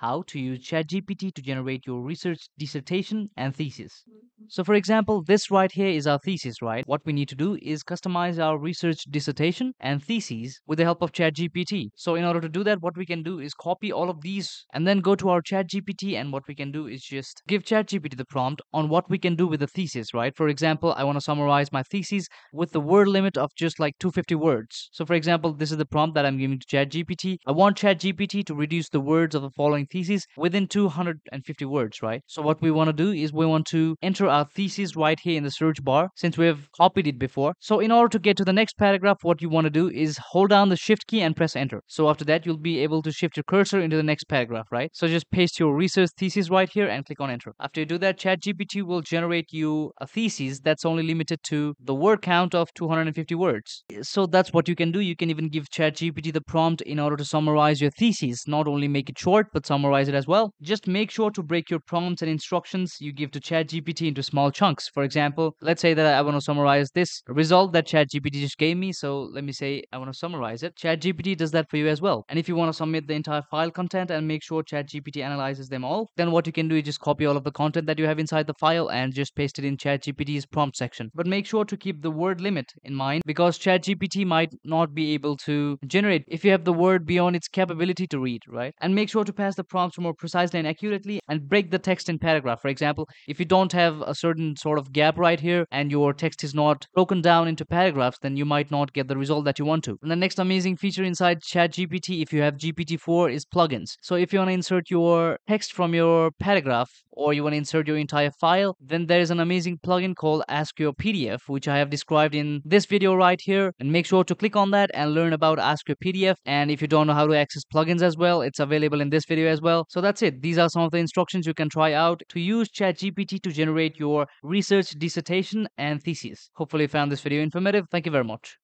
how to use ChatGPT to generate your research dissertation and thesis. So for example, this right here is our thesis, right? What we need to do is customize our research dissertation and thesis with the help of ChatGPT. So in order to do that, what we can do is copy all of these and then go to our ChatGPT, and what we can do is just give ChatGPT the prompt on what we can do with the thesis, right? For example, I want to summarize my thesis with the word limit of just like 250 words. So for example, this is the prompt that I'm giving to ChatGPT. I want ChatGPT to reduce the words of the following thesis within 250 words, right? So what we want to do is we want to enter our thesis right here in the search bar since we have copied it before. So in order to get to the next paragraph, what you want to do is hold down the shift key and press enter. So after that, you'll be able to shift your cursor into the next paragraph, right? So just paste your research thesis right here and click on enter. After you do that, ChatGPT will generate you a thesis that's only limited to the word count of 250 words. So that's what you can do. You can even give ChatGPT the prompt in order to summarize your thesis, not only make it short, but summarize it as well. Just make sure to break your prompts and instructions you give to ChatGPT into small chunks. For example, let's say that I want to summarize this result that ChatGPT just gave me. So let me say I want to summarize it. ChatGPT does that for you as well. And if you want to submit the entire file content and make sure ChatGPT analyzes them all, then what you can do is just copy all of the content that you have inside the file and just paste it in ChatGPT's prompt section. But make sure to keep the word limit in mind because ChatGPT might not be able to generate if you have the word beyond its capability to read, right? And make sure to pass the prompts more precisely and accurately and break the text in paragraph. For example, if you don't have a certain sort of gap right here and your text is not broken down into paragraphs, then you might not get the result that you want to. And the next amazing feature inside ChatGPT, if you have GPT-4, is plugins. So if you want to insert your text from your paragraph or you want to insert your entire file, then there is an amazing plugin called Ask Your PDF, which I have described in this video right here. And make sure to click on that and learn about Ask Your PDF. And if you don't know how to access plugins as well, it's available in this video as well. So that's it. These are some of the instructions you can try out to use ChatGPT to generate your research dissertation and thesis. Hopefully you found this video informative. Thank you very much.